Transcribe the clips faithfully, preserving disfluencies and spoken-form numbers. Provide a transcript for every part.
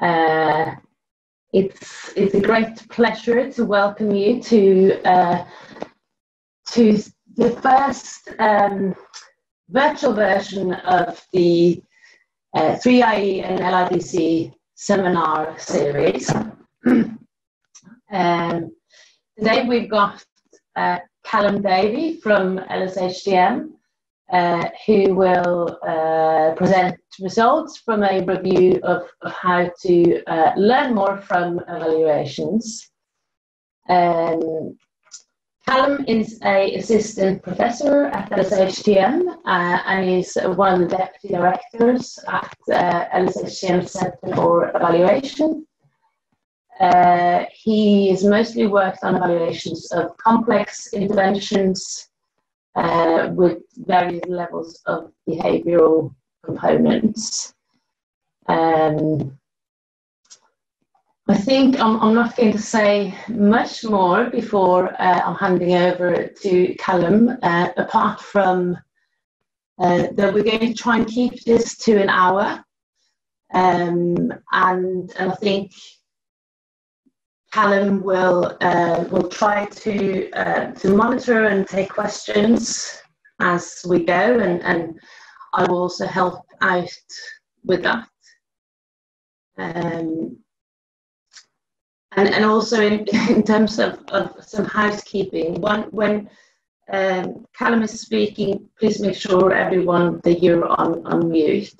Uh, it's it's a great pleasure to welcome you to uh, to the first um, virtual version of the uh, three I E and L I D C seminar series. um, today we've got uh, Callum Davey from L S H T M, uh, who will uh, present results from a review of, of how to uh, learn more from evaluations. Um, Callum is an assistant professor at L S H T M uh, and is one of the deputy directors at uh, L S H T M Centre for Evaluation. Uh, he has mostly worked on evaluations of complex interventions uh, with various levels of behavioural components. Um, I think I'm, I'm not going to say much more before uh, I'm handing over to Callum, uh, apart from uh, that we're going to try and keep this to an hour. Um, and, and I think Callum will, uh, will try to, uh, to monitor and take questions as we go, and, and I will also help out with that. Um, And, and also in, in terms of, of some housekeeping, one, when um, Callum is speaking, please make sure everyone that you're on, on mute.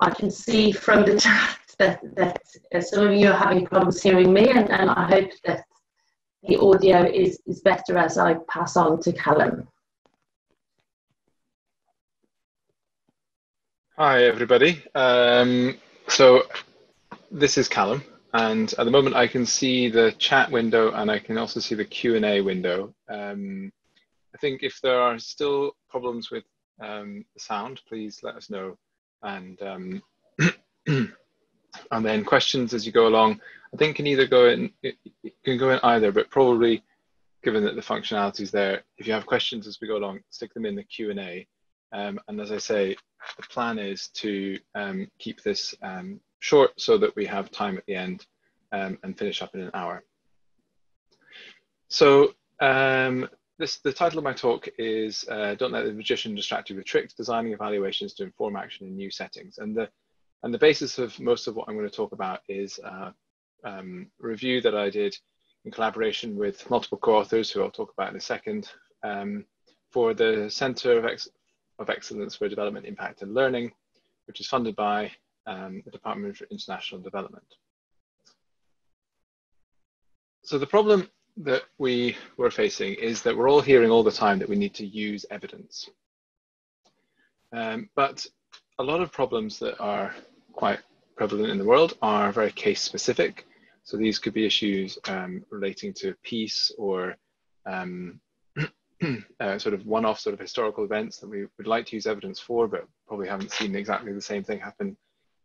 I can see from the chat that, that uh, some of you are having problems hearing me, and, and I hope that the audio is, is better as I pass on to Callum. Hi everybody, um, so this is Callum. And at the moment, I can see the chat window, and I can also see the Q and A window. Um, I think if there are still problems with um, the sound, please let us know. And, um, and then questions as you go along, I think can either go in, it, it can go in either, but probably given that the functionality is there, if you have questions as we go along, stick them in the Q and A. Um, and as I say, the plan is to um, keep this um, short so that we have time at the end um, and finish up in an hour. So um, this, the title of my talk is uh, Don't Let the Magician Distract You with Tricks, Designing Evaluations to Inform Action in New Settings. And the, and the basis of most of what I'm going to talk about is a um, review that I did in collaboration with multiple co-authors, who I'll talk about in a second, um, for the Centre of, Ex of Excellence for Development, Impact and Learning, which is funded by Um, the Department for International Development. So the problem that we were facing is that we're all hearing all the time that we need to use evidence. Um, but a lot of problems that are quite prevalent in the world are very case specific. So these could be issues um, relating to peace or um, uh, sort of one-off sort of historical events that we would like to use evidence for, but probably haven't seen exactly the same thing happen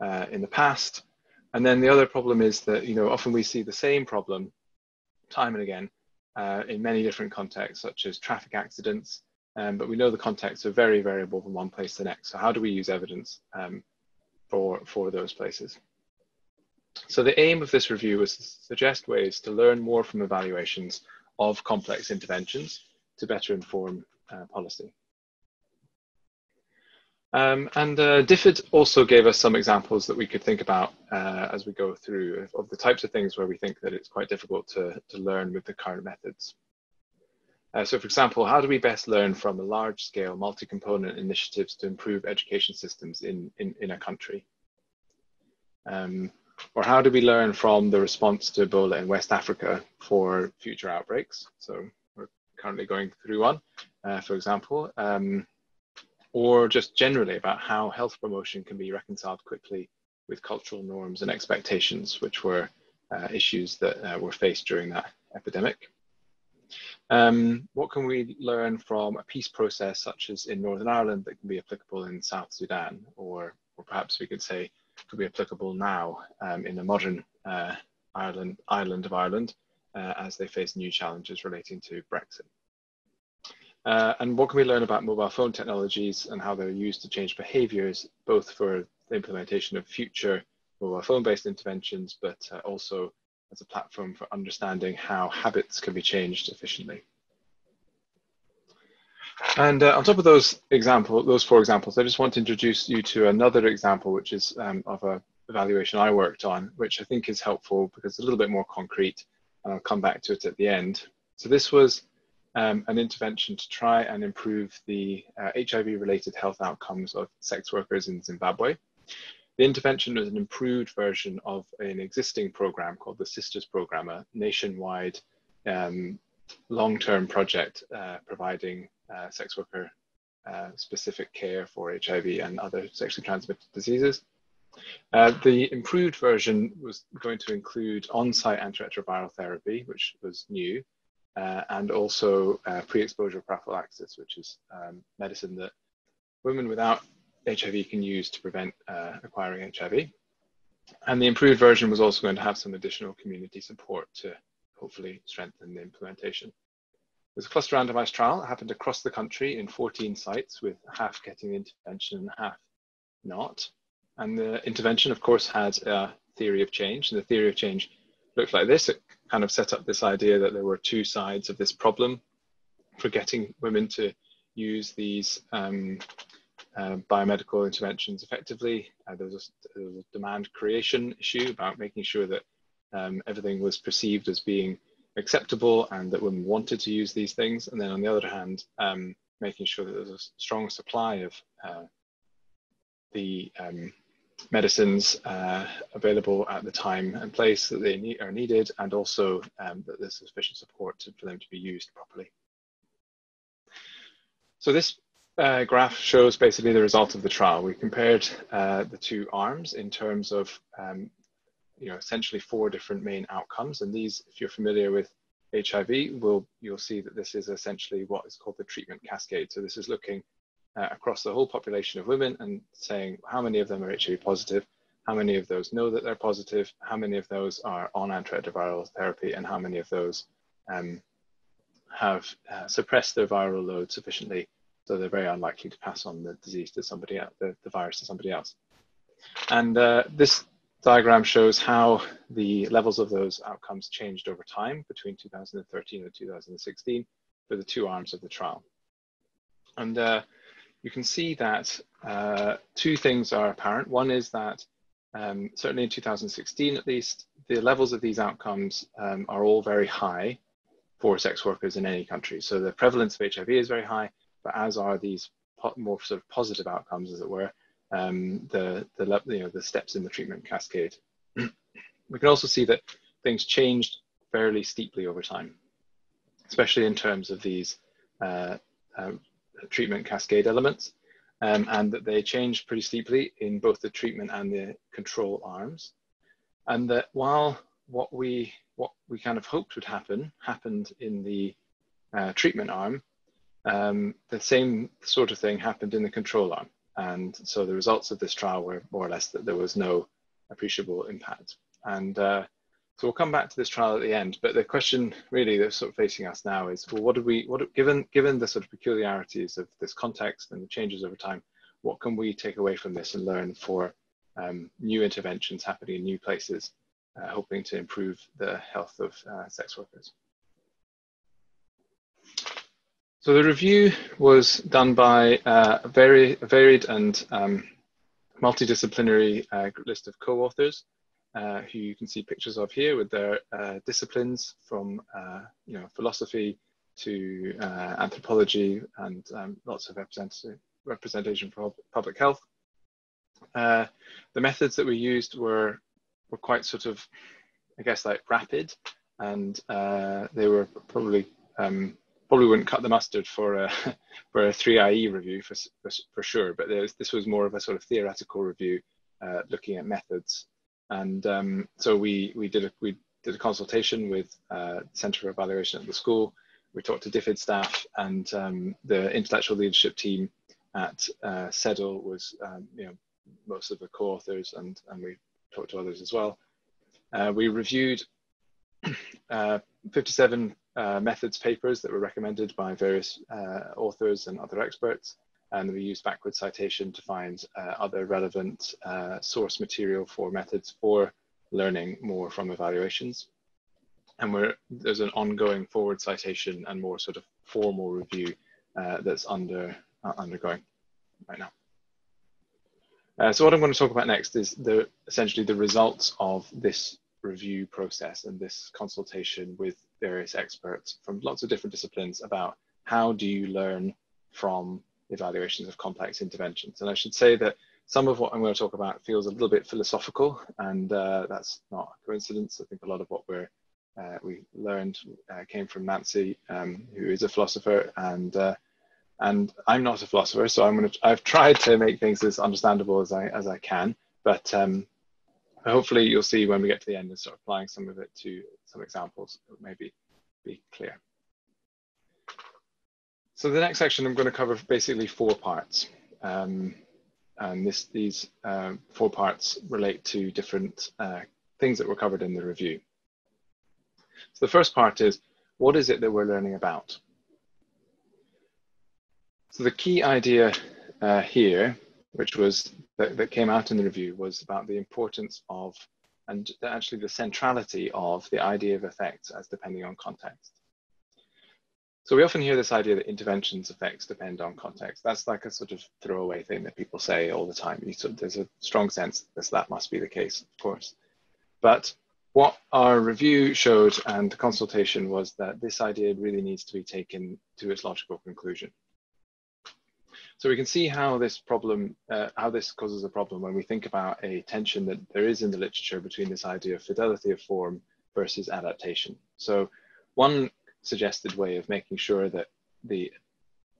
Uh, in the past. And then the other problem is that, you know, often we see the same problem time and again uh, in many different contexts, such as traffic accidents, um, but we know the contexts are very variable from one place to the next. So how do we use evidence um, for, for those places? So the aim of this review was to suggest ways to learn more from evaluations of complex interventions to better inform uh, policy. Um, and uh, D F I D also gave us some examples that we could think about uh, as we go through of the types of things where we think that it's quite difficult to, to learn with the current methods. Uh, so for example, how do we best learn from a large scale multi-component initiatives to improve education systems in, in, in a country? Um, or how do we learn from the response to Ebola in West Africa for future outbreaks? So we're currently going through one, uh, for example. Um, or just generally about how health promotion can be reconciled quickly with cultural norms and expectations, which were uh, issues that uh, were faced during that epidemic. Um, what can we learn from a peace process such as in Northern Ireland that can be applicable in South Sudan, or, or perhaps we could say could be applicable now um, in the modern uh, Ireland, island of Ireland uh, as they face new challenges relating to Brexit? Uh, and what can we learn about mobile phone technologies and how they're used to change behaviours, both for the implementation of future for phone-based interventions, but uh, also as a platform for understanding how habits can be changed efficiently. And uh, on top of those example, those four examples, I just want to introduce you to another example, which is um, of a evaluation I worked on, which I think is helpful because it's a little bit more concrete, and I'll come back to it at the end. So this was um, an intervention to try and improve the uh, H I V-related health outcomes of sex workers in Zimbabwe. The intervention was an improved version of an existing program called the Sisters Program, a nationwide um, long-term project uh, providing uh, sex worker uh, specific care for H I V and other sexually transmitted diseases. Uh, the improved version was going to include on-site antiretroviral therapy, which was new, uh, and also uh, pre-exposure prophylaxis, which is um, medicine that women without H I V can use to prevent uh, acquiring H I V. And the improved version was also going to have some additional community support to hopefully strengthen the implementation. There's a cluster randomized trial. It happened across the country in fourteen sites, with half getting the intervention and half not. And the intervention, of course, had a theory of change. And the theory of change looked like this. It kind of set up this idea that there were two sides of this problem for getting women to use these um, uh, biomedical interventions effectively. Uh, there, was a, there was a demand creation issue about making sure that um, everything was perceived as being acceptable and that women wanted to use these things. And then on the other hand, um, making sure that there was a strong supply of uh, the um, medicines uh, available at the time and place that they need, are needed, and also um, that there's sufficient support to, for them to be used properly. So this uh, graph shows basically the result of the trial. We compared uh, the two arms in terms of um, you know, essentially four different main outcomes. And these, if you're familiar with H I V, will, you'll see that this is essentially what is called the treatment cascade. So this is looking Uh, across the whole population of women and saying how many of them are H I V positive, how many of those know that they're positive, how many of those are on antiretroviral therapy, and how many of those um, have uh, suppressed their viral load sufficiently so they're very unlikely to pass on the disease to somebody else, the, the virus to somebody else. And uh, this diagram shows how the levels of those outcomes changed over time between two thousand thirteen and two thousand sixteen for the two arms of the trial. And uh, you can see that uh, two things are apparent. One is that um, certainly in two thousand sixteen, at least, the levels of these outcomes um, are all very high for sex workers in any country. So the prevalence of H I V is very high, but as are these more sort of positive outcomes, as it were, um, the, the, you know, the steps in the treatment cascade. We can also see that things changed fairly steeply over time, especially in terms of these uh, uh, treatment cascade elements, um, and that they changed pretty steeply in both the treatment and the control arms. And that while what we what we kind of hoped would happen happened in the uh, treatment arm, um, the same sort of thing happened in the control arm. And so the results of this trial were more or less that there was no appreciable impact. And uh, so we'll come back to this trial at the end, but the question really that's sort of facing us now is, well, what do we, what, given, given the sort of peculiarities of this context and the changes over time, what can we take away from this and learn for um, new interventions happening in new places, uh, hoping to improve the health of uh, sex workers? So the review was done by uh, a very varied and um, multidisciplinary uh, list of co-authors, Uh, who you can see pictures of here with their uh, disciplines from, uh, you know, philosophy to uh, anthropology, and um, lots of representative representation for public health. Uh, the methods that we used were, were quite sort of, I guess, like rapid, and uh, they were probably, um, probably wouldn't cut the mustard for a, for a three I E review for, for, for sure, but there's, this was more of a sort of theoretical review uh, looking at methods. And um, so we, we, did a, we did a consultation with uh, Centre for Evaluation at the school. We talked to D F I D staff, and um, the intellectual leadership team at uh, S E D L was, um, you know, most of the co-authors, and, and we talked to others as well. Uh, we reviewed uh, fifty-seven uh, methods papers that were recommended by various uh, authors and other experts, and we use backward citation to find uh, other relevant uh, source material for methods for learning more from evaluations. And we're, there's an ongoing forward citation and more sort of formal review uh, that's under uh, undergoing right now. Uh, so what I'm going to talk about next is the essentially the results of this review process and this consultation with various experts from lots of different disciplines about how do you learn from evaluations of complex interventions. And I should say that some of what I'm going to talk about feels a little bit philosophical, and uh, that's not a coincidence. I think a lot of what we're Uh, we learned uh, came from Nancy, um, who is a philosopher, and uh, and I'm not a philosopher, so I'm gonna. I've tried to make things as understandable as I as I can, but um, hopefully you'll see when we get to the end and start applying some of it to some examples, it may be, be clear. So the next section I'm going to cover basically four parts, um, and this these uh, four parts relate to different uh, things that were covered in the review. So the first part is, what is it that we're learning about? So the key idea uh, here, which was that, that came out in the review, was about the importance of, and actually the centrality of, the idea of effects as depending on context. So we often hear this idea that interventions effects depend on context. That's like a sort of throwaway thing that people say all the time. You sort of, there's a strong sense that that must be the case, of course. But what our review showed and the consultation was that this idea really needs to be taken to its logical conclusion. So we can see how this problem, uh, how this causes a problem when we think about a tension that there is in the literature between this idea of fidelity of form versus adaptation. So one suggested way of making sure that the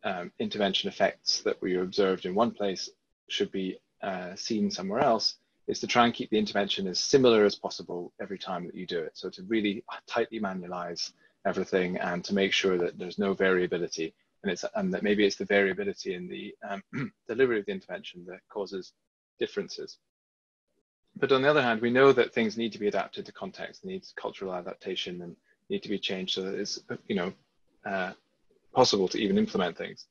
um, intervention effects that we observed in one place should be uh, seen somewhere else is to try and keep the intervention as similar as possible every time that you do it. So to really tightly manualize everything and to make sure that there's no variability, and it's and that maybe it's the variability in the um, delivery of the intervention that causes differences. But on the other hand, we know that things need to be adapted to context, needs cultural adaptation, and need to be changed so that it's you know uh, possible to even implement things.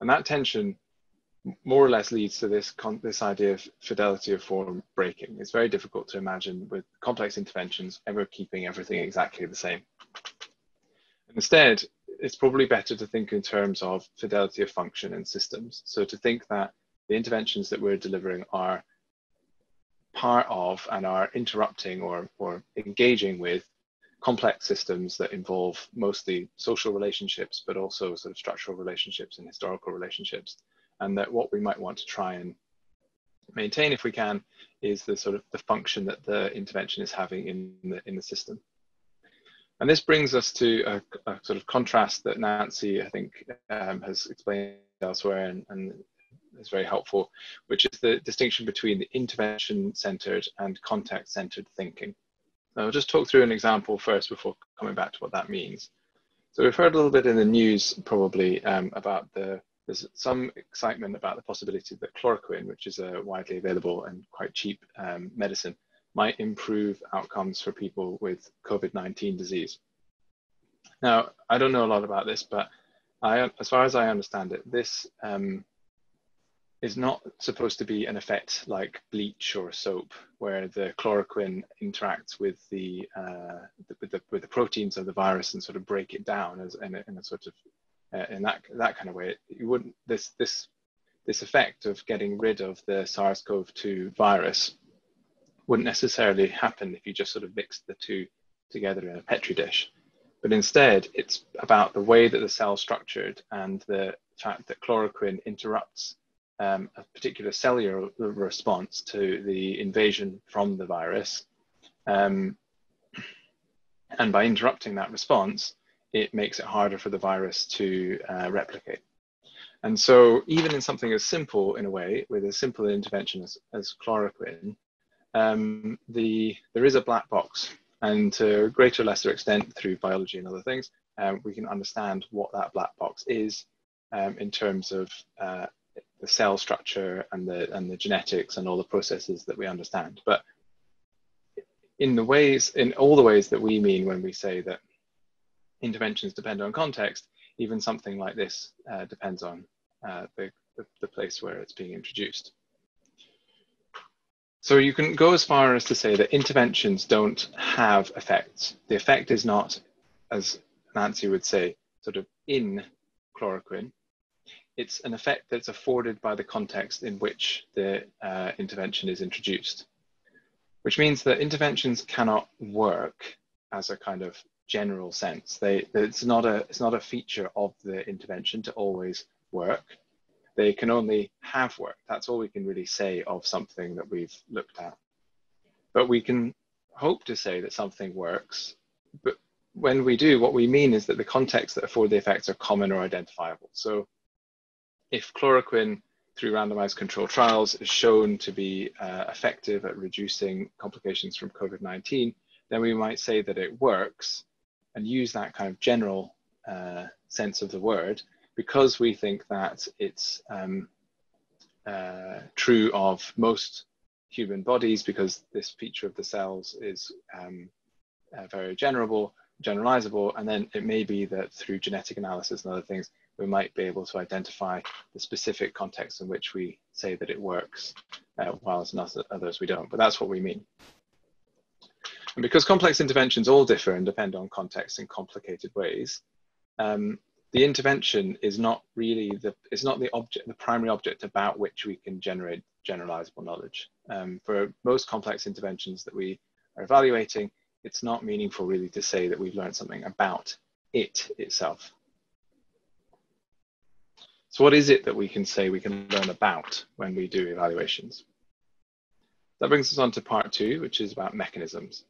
And that tension more or less leads to this, con this idea of fidelity of form breaking. It's very difficult to imagine with complex interventions ever keeping everything exactly the same. Instead, it's probably better to think in terms of fidelity of function and systems. So to think that the interventions that we're delivering are part of and are interrupting or, or engaging with complex systems that involve mostly social relationships, but also sort of structural relationships and historical relationships. And that what we might want to try and maintain, if we can, is the sort of the function that the intervention is having in the, in the system. And this brings us to a, a sort of contrast that Nancy, I think, um, has explained elsewhere and, and is very helpful, which is the distinction between the intervention-centered and context-centered thinking. So I'll just talk through an example first before coming back to what that means. So we've heard a little bit in the news probably um, about the there's some excitement about the possibility that chloroquine, which is a widely available and quite cheap um, medicine, might improve outcomes for people with COVID nineteen disease. Now, I don't know a lot about this, but I, as far as I understand it, this um, is not supposed to be an effect like bleach or soap, where the chloroquine interacts with the, uh, with the, with the proteins of the virus and sort of break it down as, in, a, in a sort of Uh, in that that kind of way. You wouldn't this this this effect of getting rid of the SARS CoV two virus wouldn't necessarily happen if you just sort of mixed the two together in a petri dish. But instead, it's about the way that the cell's structured and the fact that chloroquine interrupts um, a particular cellular response to the invasion from the virus, um, and by interrupting that response, it makes it harder for the virus to uh, replicate. And so even in something as simple, in a way, with as simple an intervention as, as chloroquine, um, the, there is a black box. And to a greater or lesser extent, through biology and other things, um, we can understand what that black box is um, in terms of uh, the cell structure and the, and the genetics and all the processes that we understand. But in the ways, in all the ways that we mean when we say that interventions depend on context, even something like this uh, depends on uh, the the, the place where it's being introduced. So you can go as far as to say that interventions don't have effects. The effect is not, as Nancy would say, sort of in chloroquine. It's an effect that's afforded by the context in which the uh, intervention is introduced, which means that interventions cannot work as a kind of general sense. They, it's not a, it's not a feature of the intervention to always work. They can only have worked. That's all we can really say of something that we've looked at. But we can hope to say that something works. But when we do, what we mean is that the contexts that afford the effects are common or identifiable. So if chloroquine through randomized controlled trials is shown to be uh, effective at reducing complications from COVID nineteen, then we might say that it works and use that kind of general uh, sense of the word because we think that it's um, uh, true of most human bodies, because this feature of the cells is um, uh, very generable, generalizable, and then it may be that through genetic analysis and other things, we might be able to identify the specific context in which we say that it works, uh, whilst in others we don't, but that's what we mean. And because complex interventions all differ and depend on context in complicated ways, um, the intervention is not really the, it's not the object, the primary object about which we can generate generalizable knowledge. Um, for most complex interventions that we are evaluating, it's not meaningful really to say that we've learned something about it itself. So what is it that we can say we can learn about when we do evaluations? That brings us on to part two, which is about mechanisms.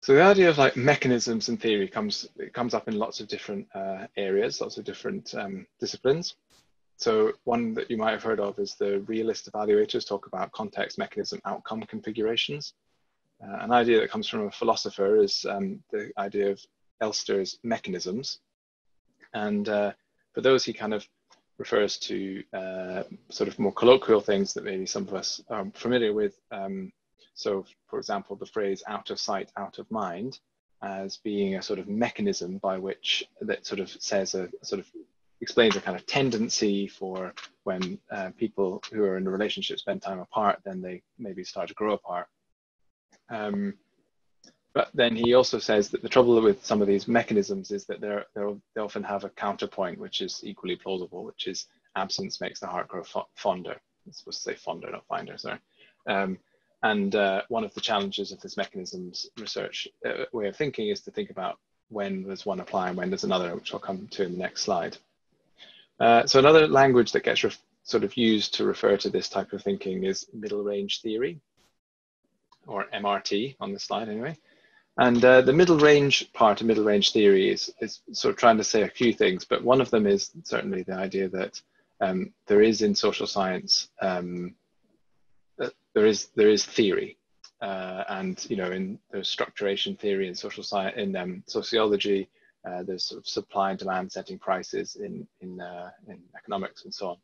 So the idea of like mechanisms in theory comes, it comes up in lots of different uh, areas, lots of different um, disciplines. So one that you might have heard of is the realist evaluators talk about context, mechanism, outcome configurations. Uh, an idea that comes from a philosopher is um, the idea of Elster's mechanisms. And uh, for those, he kind of refers to uh, sort of more colloquial things that maybe some of us are familiar with. Um, so, for example, the phrase out of sight, out of mind, as being a sort of mechanism by which that sort of says a sort of explains a kind of tendency for when uh, people who are in a relationship spend time apart, then they maybe start to grow apart. Um, but then he also says that the trouble with some of these mechanisms is that they're, they're, they often have a counterpoint, which is equally plausible, which is absence makes the heart grow fonder. I'm supposed to say fonder, not finder, sorry. Um, and uh, one of the challenges of this mechanisms research uh, way of thinking is to think about when does one apply and when does another, which I'll come to in the next slide. Uh, so another language that gets sort of used to refer to this type of thinking is middle range theory, or M R T on the slide anyway. And uh, the middle range part of middle range theory is, is sort of trying to say a few things, but one of them is certainly the idea that um, there is in social science, um, uh, there is there is theory. Uh, and, you know, in there's structuration theory in social science, in um, sociology, uh, there's sort of supply and demand setting prices in, in, uh, in economics and so on.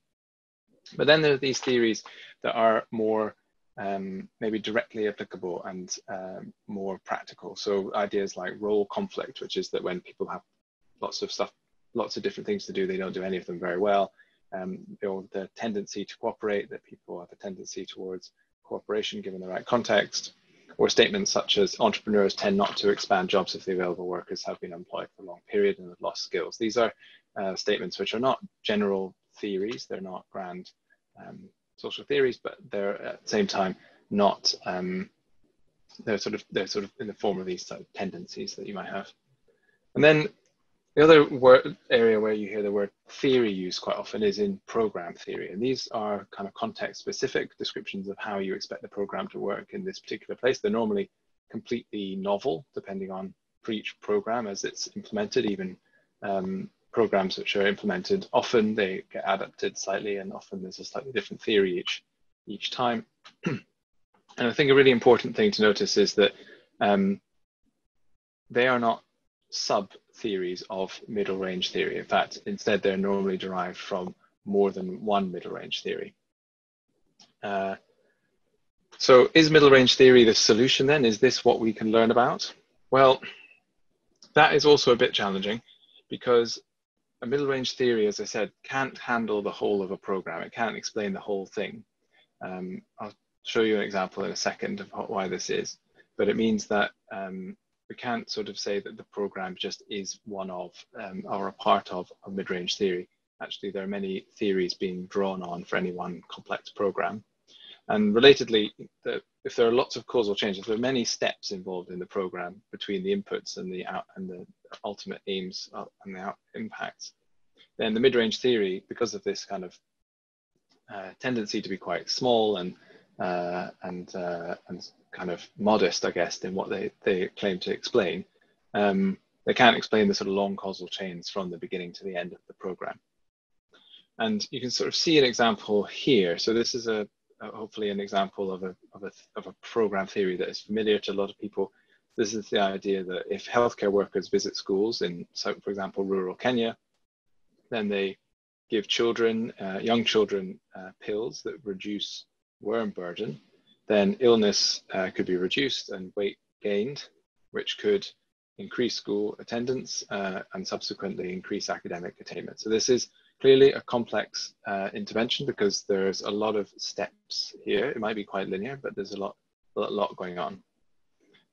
But then there are these theories that are more Um, maybe directly applicable and um, more practical. So ideas like role conflict, which is that when people have lots of stuff, lots of different things to do, they don't do any of them very well. Um, or the tendency to cooperate, that people have a tendency towards cooperation given the right context. Or statements such as entrepreneurs tend not to expand jobs if the available workers have been employed for a long period and have lost skills. These are uh, statements which are not general theories, they're not grand um, social theories, but they're at the same time not um, they're sort of they're sort of in the form of these sort of tendencies that you might have. And then the other word area where you hear the word theory used quite often is in program theory, and these are kind of context specific descriptions of how you expect the program to work in this particular place. They're normally completely novel depending on for each program as it's implemented. Even um, programs which are implemented, often they get adapted slightly, and often there's a slightly different theory each each time. And I think a really important thing to notice is that um, they are not sub-theories of middle range theory. In fact, instead they're normally derived from more than one middle range theory. Uh, so is middle range theory the solution then? Is this what we can learn about? Well, that is also a bit challenging because a middle range theory, as I said, can't handle the whole of a program. It can't explain the whole thing. Um, I'll show you an example in a second of what, why this is, but it means that um, we can't sort of say that the program just is one of um, or a part of a mid-range theory. Actually, there are many theories being drawn on for any one complex program. And relatedly, the, if there are lots of causal changes, there are many steps involved in the program between the inputs and the out, and the ultimate aims and the out impacts. Then the mid-range theory, because of this kind of uh, tendency to be quite small and uh, and uh, and kind of modest, I guess, in what they they claim to explain, um, they can't explain the sort of long causal chains from the beginning to the end of the program. And you can sort of see an example here. So this is a hopefully an example of a, of, a, of a program theory that is familiar to a lot of people. This is the idea that if healthcare workers visit schools in, so for example, rural Kenya, then they give children, uh, young children, uh, pills that reduce worm burden, then illness uh, could be reduced and weight gained, which could increase school attendance uh, and subsequently increase academic attainment. So this is clearly a complex uh, intervention because there's a lot of steps here. It might be quite linear, but there's a lot, a lot going on.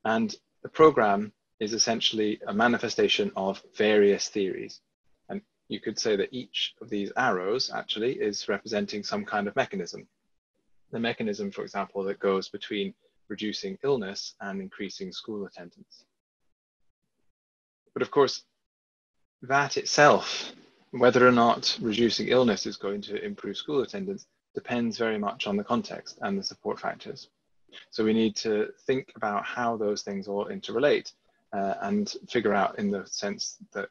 And the program is essentially a manifestation of various theories. And you could say that each of these arrows actually is representing some kind of mechanism. The mechanism, for example, that goes between reducing illness and increasing school attendance. But of course, that itself, whether or not reducing illness is going to improve school attendance depends very much on the context and the support factors. So we need to think about how those things all interrelate uh, and figure out, in the sense that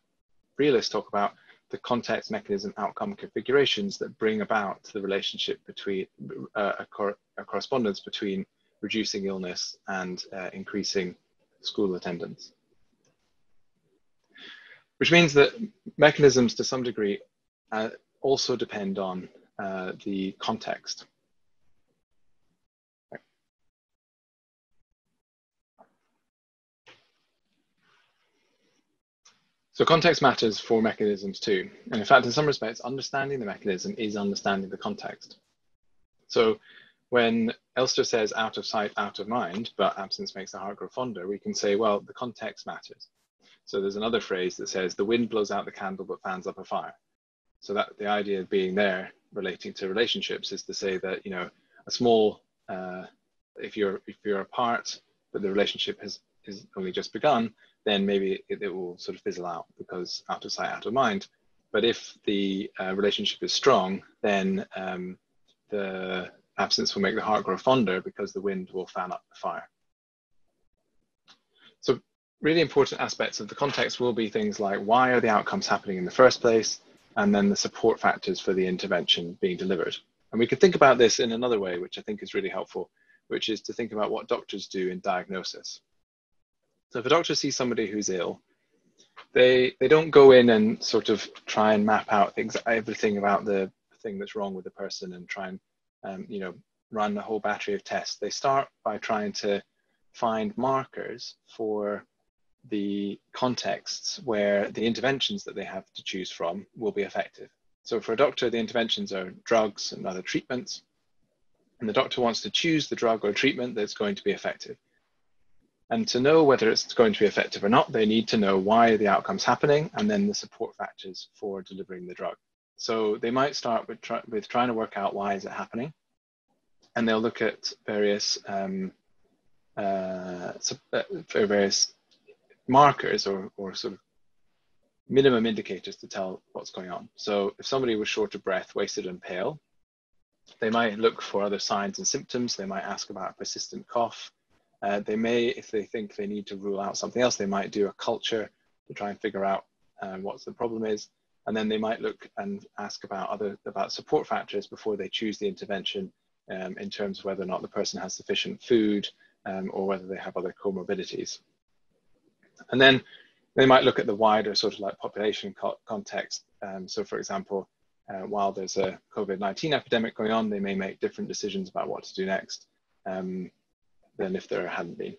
realists talk about, the context, mechanism, outcome configurations that bring about the relationship between uh, a, cor a correspondence between reducing illness and uh, increasing school attendance. Which means that mechanisms, to some degree, uh, also depend on uh, the context. Okay. So context matters for mechanisms too. And in fact, in some respects, understanding the mechanism is understanding the context. So when Elster says out of sight, out of mind, but absence makes the heart grow fonder, we can say, well, the context matters. So there's another phrase that says the wind blows out the candle but fans up a fire. So that the idea of being there relating to relationships is to say that, you know, a small, uh, if you're if you're apart, but the relationship has, has only just begun, then maybe it, it will sort of fizzle out because out of sight, out of mind. But if the uh, relationship is strong, then um, the absence will make the heart grow fonder because the wind will fan up the fire. So really important aspects of the context will be things like why are the outcomes happening in the first place, and then the support factors for the intervention being delivered. And we could think about this in another way, which I think is really helpful, which is to think about what doctors do in diagnosis. So if a doctor sees somebody who's ill, they, they don't go in and sort of try and map out things, everything about the thing that's wrong with the person and try and um, you know, run a whole battery of tests. They start by trying to find markers for the contexts where the interventions that they have to choose from will be effective. So for a doctor, the interventions are drugs and other treatments, and the doctor wants to choose the drug or treatment that's going to be effective. And to know whether it's going to be effective or not, they need to know why the outcome's happening and then the support factors for delivering the drug. So they might start with, try with trying to work out why is it happening, and they'll look at various um, uh, various markers or, or sort of minimum indicators to tell what's going on. So if somebody was short of breath, wasted and pale, they might look for other signs and symptoms. They might ask about a persistent cough. Uh, they may, if they think they need to rule out something else, they might do a culture to try and figure out uh, what the problem is. And then they might look and ask about other about support factors before they choose the intervention um, in terms of whether or not the person has sufficient food um, or whether they have other comorbidities. And then they might look at the wider sort of like population co context. Um, so for example, uh, while there's a COVID nineteen epidemic going on, they may make different decisions about what to do next um, than if there hadn't been.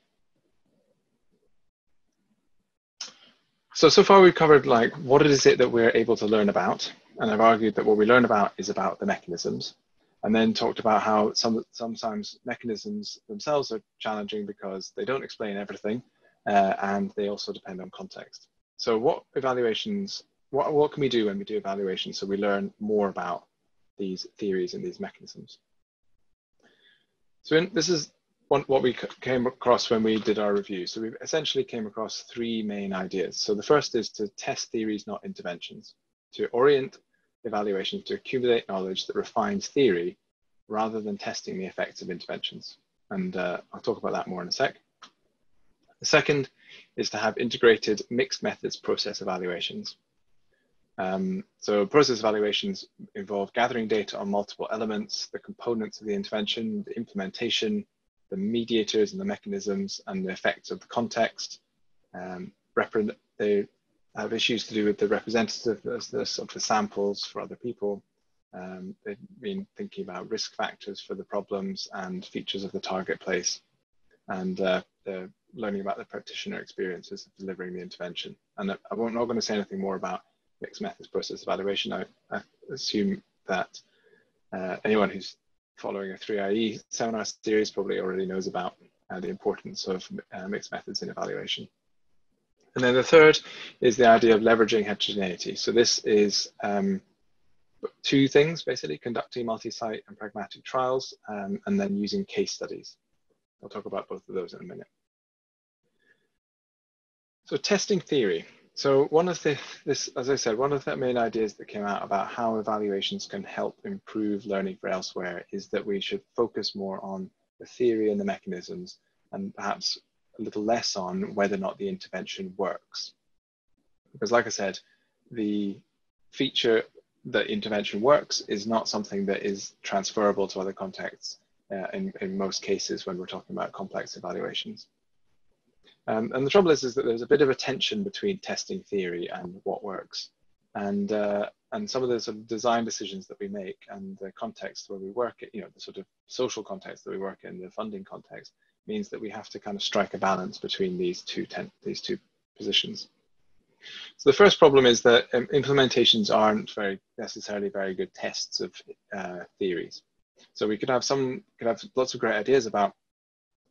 So, so far we've covered like what is it that we're able to learn about, and I've argued that what we learn about is about the mechanisms, and then talked about how some, sometimes mechanisms themselves are challenging because they don't explain everything, uh, and they also depend on context. So what evaluations, what, what can we do when we do evaluations so we learn more about these theories and these mechanisms? So in, this is one, what we came across when we did our review. So we essentially came across three main ideas. So the first is to test theories, not interventions, to orient evaluation to accumulate knowledge that refines theory rather than testing the effects of interventions. And uh, I'll talk about that more in a sec. The second is to have integrated mixed methods process evaluations. Um, so process evaluations involve gathering data on multiple elements, the components of the intervention, the implementation, the mediators and the mechanisms and the effects of the context. Um, they have issues to do with the representativeness of the samples for other people. Um, they've been thinking about risk factors for the problems and features of the target place, and uh, they're learning about the practitioner experiences of delivering the intervention. And I'm not going to say anything more about mixed methods process evaluation. I, I assume that uh, anyone who's following a three I E seminar series probably already knows about uh, the importance of uh, mixed methods in evaluation. And then the third is the idea of leveraging heterogeneity. So this is um, two things, basically: conducting multi-site and pragmatic trials, um, and then using case studies. I'll talk about both of those in a minute. So testing theory. So one of the, this, as I said, one of the main ideas that came out about how evaluations can help improve learning for elsewhere is that we should focus more on the theory and the mechanisms, and perhaps a little less on whether or not the intervention works. Because like I said, the feature that intervention works is not something that is transferable to other contexts uh, in, in most cases when we're talking about complex evaluations. Um, and the trouble is, is that there's a bit of a tension between testing theory and what works, and uh, and some of the sort of design decisions that we make and the context where we work, you know, the sort of social context that we work in, the funding context, means that we have to kind of strike a balance between these two ten these two positions. So the first problem is that um, implementations aren't very necessarily very good tests of uh, theories. So we could have some could have lots of great ideas about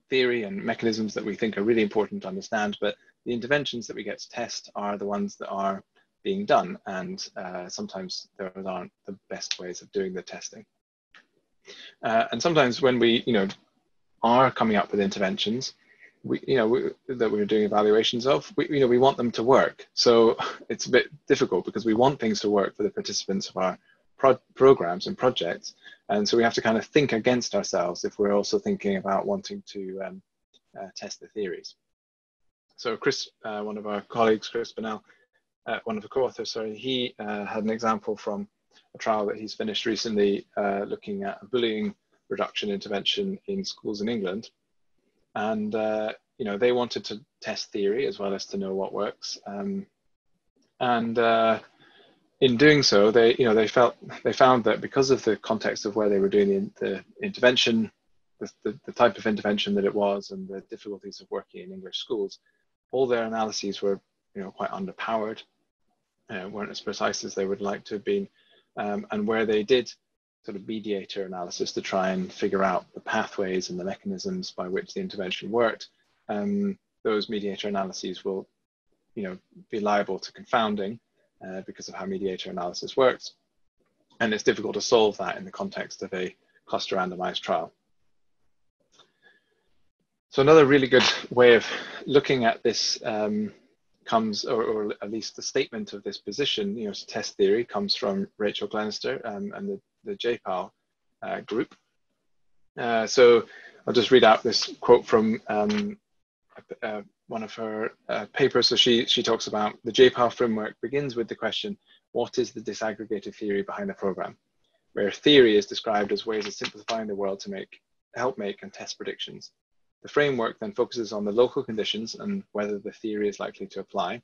theory and mechanisms that we think are really important to understand, but the interventions that we get to test are the ones that are being done, and uh, sometimes those aren't the best ways of doing the testing. Uh, and sometimes when we, you know, are coming up with interventions, we, you know, we, that we're doing evaluations of, we, you know, we want them to work. So it's a bit difficult because we want things to work for the participants of our programs and projects, and so we have to kind of think against ourselves if we're also thinking about wanting to um, uh, test the theories. So Chris, uh, one of our colleagues, Chris Bonell, uh, one of the co-authors, sorry, he uh, had an example from a trial that he's finished recently uh, looking at a bullying reduction intervention in schools in England, and uh, you know, they wanted to test theory as well as to know what works, um, and uh, in doing so, they, you know, they felt they found that because of the context of where they were doing the, the intervention, the, the, the type of intervention that it was, and the difficulties of working in English schools, all their analyses were, you know, quite underpowered, uh, weren't as precise as they would like to have been, um, and where they did sort of mediator analysis to try and figure out the pathways and the mechanisms by which the intervention worked, um, those mediator analyses will, you know, be liable to confounding. Uh, because of how mediator analysis works, and it's difficult to solve that in the context of a cluster randomized trial. So another really good way of looking at this um, comes, or, or at least the statement of this position, you know, test theory, comes from Rachel Glennerster um, and the, the J PAL uh, group. Uh, so I'll just read out this quote from um, uh, one of her uh, papers. So she, she talks about the J PAL framework begins with the question, what is the disaggregated theory behind the program? Where theory is described as ways of simplifying the world to make, help make and test predictions. The framework then focuses on the local conditions and whether the theory is likely to apply,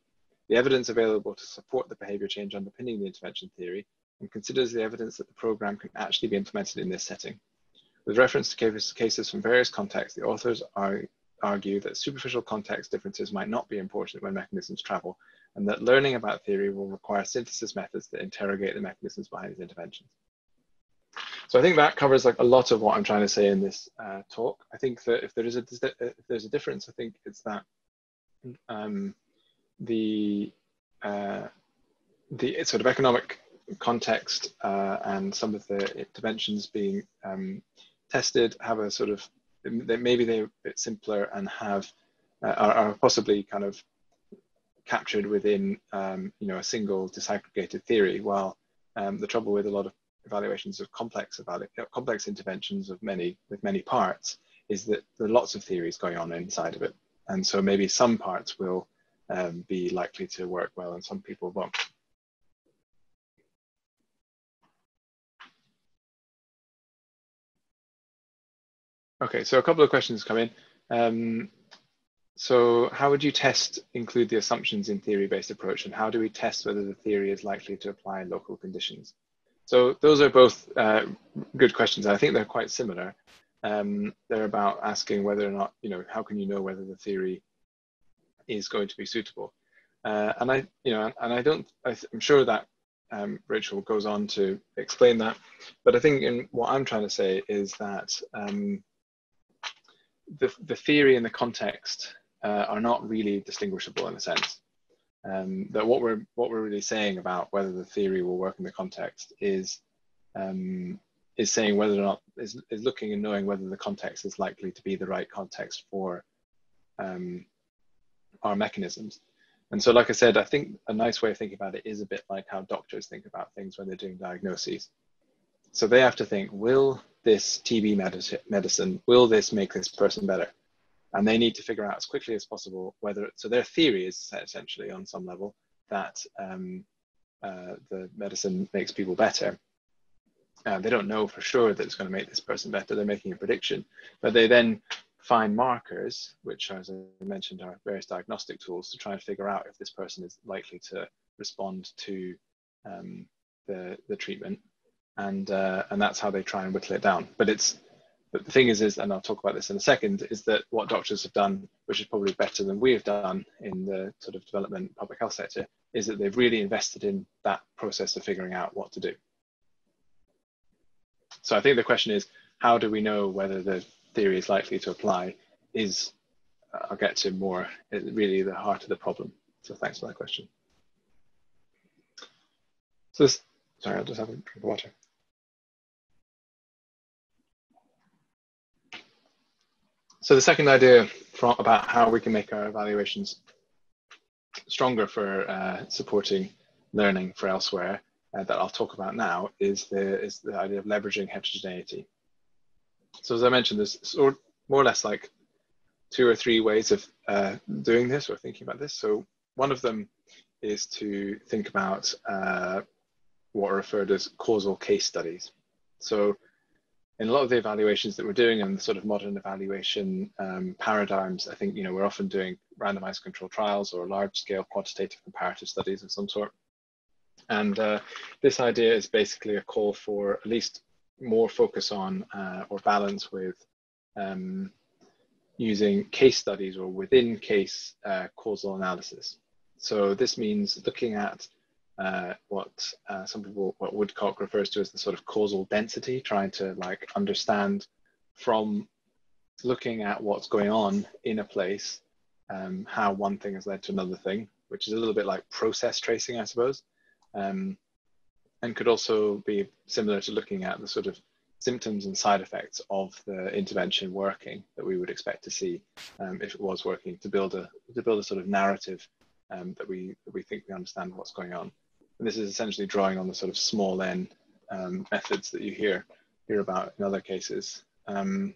the evidence available to support the behavior change underpinning the intervention theory, and considers the evidence that the program can actually be implemented in this setting. With reference to cases from various contexts, the authors are argue that superficial context differences might not be important when mechanisms travel, and that learning about theory will require synthesis methods that interrogate the mechanisms behind these interventions. So I think that covers like a lot of what I'm trying to say in this uh, talk. I think that if there is a if there's a difference, I think it's that um, the uh, the sort of economic context uh, and some of the interventions being um, tested have a sort of that maybe they're a bit simpler and have uh, are, are possibly kind of captured within um, you know a single disaggregated theory. While um, the trouble with a lot of evaluations of complex complex interventions of many with many parts is that there are lots of theories going on inside of it, and so maybe some parts will um, be likely to work well and some people won't. Okay, so a couple of questions come in. Um, so how would you test include the assumptions in theory-based approach, and how do we test whether the theory is likely to apply in local conditions? So those are both uh, good questions. I think they're quite similar. Um, they're about asking whether or not, you know, how can you know whether the theory is going to be suitable? Uh, and I, you know, and I don't, I I'm sure that um, Rachel goes on to explain that, but I think in what I'm trying to say is that um, The, the theory and the context uh, are not really distinguishable in a sense. Um, that what we're what we're really saying about whether the theory will work in the context is um, is saying whether or not is is looking and knowing whether the context is likely to be the right context for um, our mechanisms. And so, like I said, I think a nice way of thinking about it is a bit like how doctors think about things when they're doing diagnoses. So they have to think, will this T B medicine, will this make this person better? And they need to figure out as quickly as possible whether, so their theory is essentially on some level that um, uh, the medicine makes people better. Uh, they don't know for sure that it's going to make this person better, they're making a prediction, but they then find markers, which as I mentioned are various diagnostic tools to try and figure out if this person is likely to respond to um, the, the treatment. And, uh, and that's how they try and whittle it down. But it's, but the thing is, is, and I'll talk about this in a second, is that what doctors have done, which is probably better than we have done in the sort of development public health sector, is that they've really invested in that process of figuring out what to do. So I think the question is, how do we know whether the theory is likely to apply is, uh, I'll get to more, really the heart of the problem. So thanks for that question. So this, sorry, I'll just have a drink of water. So the second idea from, about how we can make our evaluations stronger for uh, supporting learning for elsewhere uh, that I'll talk about now is the, is the idea of leveraging heterogeneity. So as I mentioned, there's sort of more or less like two or three ways of uh, doing this or thinking about this. So one of them is to think about uh, what are referred as causal case studies. So in a lot of the evaluations that we're doing and the sort of modern evaluation um, paradigms, I think, you know, we're often doing randomized control trials or large scale quantitative comparative studies of some sort. And uh, this idea is basically a call for at least more focus on uh, or balance with um, using case studies or within case uh, causal analysis. So this means looking at Uh, what uh, some people, what Woolcock refers to as the sort of causal density, trying to like understand from looking at what's going on in a place, um, how one thing has led to another thing, which is a little bit like process tracing, I suppose, um, and could also be similar to looking at the sort of symptoms and side effects of the intervention working that we would expect to see um, if it was working, to build a, to build a sort of narrative um, that we, that we think we understand what's going on. And this is essentially drawing on the sort of small n um, methods that you hear hear about in other cases. Um,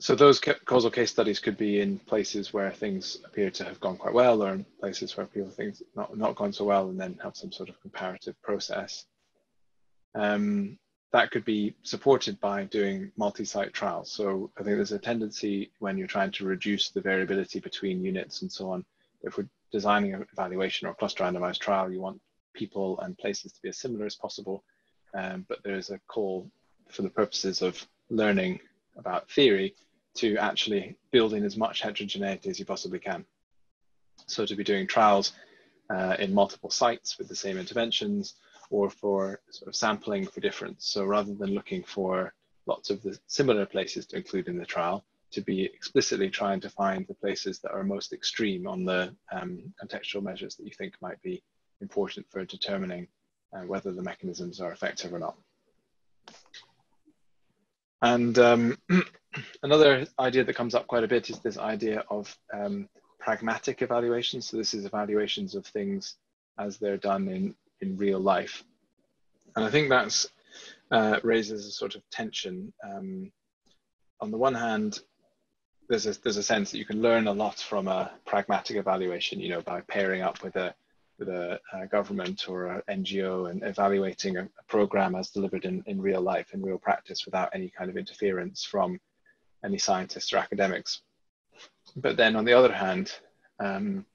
so those ca causal case studies could be in places where things appear to have gone quite well, or in places where people things not not gone so well, and then have some sort of comparative process. Um, that could be supported by doing multi-site trials. So I think there's a tendency when you're trying to reduce the variability between units and so on, if we're designing an evaluation or cluster randomized trial, you want people and places to be as similar as possible, um, but there is a call for the purposes of learning about theory to actually building as much heterogeneity as you possibly can. So to be doing trials uh, in multiple sites with the same interventions, or for sort of sampling for difference. So rather than looking for lots of the similar places to include in the trial, to be explicitly trying to find the places that are most extreme on the um, contextual measures that you think might be important for determining uh, whether the mechanisms are effective or not. And um, another idea that comes up quite a bit is this idea of um, pragmatic evaluations. So this is evaluations of things as they're done in, in real life. And I think that's uh, raises a sort of tension. Um, on the one hand, there's a, there's a sense that you can learn a lot from a pragmatic evaluation, you know, by pairing up with a, with a, a government or an N G O and evaluating a, a program as delivered in, in real life, in real practice, without any kind of interference from any scientists or academics. But then on the other hand, um,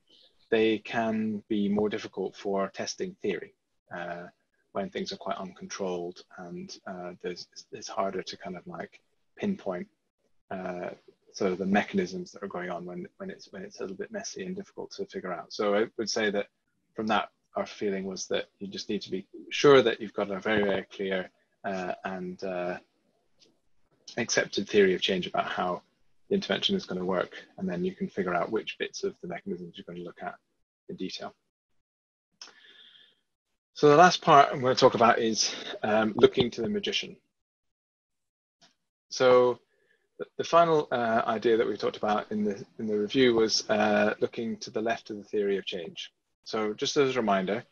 they can be more difficult for testing theory uh, when things are quite uncontrolled, and uh, there's, it's harder to kind of like pinpoint uh, sort of the mechanisms that are going on when, when, it's, when it's a little bit messy and difficult to figure out. So I would say that from that, our feeling was that you just need to be sure that you've got a very, very clear uh, and uh, accepted theory of change about how the intervention is going to work, and then you can figure out which bits of the mechanisms you're going to look at in detail. So the last part I'm going to talk about is um, looking to the magician. So the final uh, idea that we talked about in the, in the review was uh, looking to the left of the theory of change. So just as a reminder,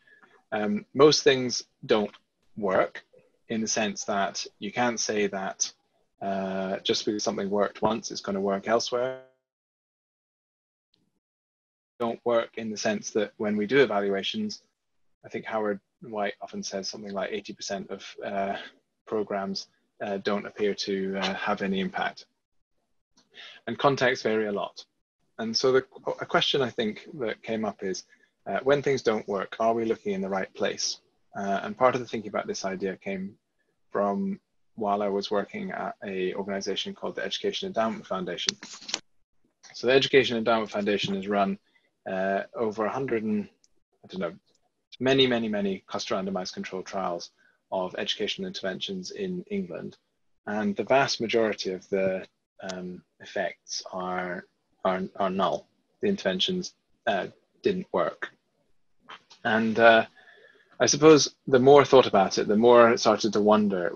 um, most things don't work, in the sense that you can't say that uh, just because something worked once, it's going to work elsewhere. Don't work in the sense that when we do evaluations, I think Howard White often says something like eighty percent of uh, programs Uh, don't appear to uh, have any impact. And contexts vary a lot. And so the a question I think that came up is, uh, when things don't work, are we looking in the right place? Uh, and part of the thinking about this idea came from while I was working at an organization called the Education Endowment Foundation. So the Education Endowment Foundation has run uh, over one hundred, and, I don't know, many, many, many cluster randomized controlled trials of educational interventions in England, and the vast majority of the um, effects are, are, are null. The interventions uh, didn't work. And uh, I suppose the more I thought about it, the more I started to wonder,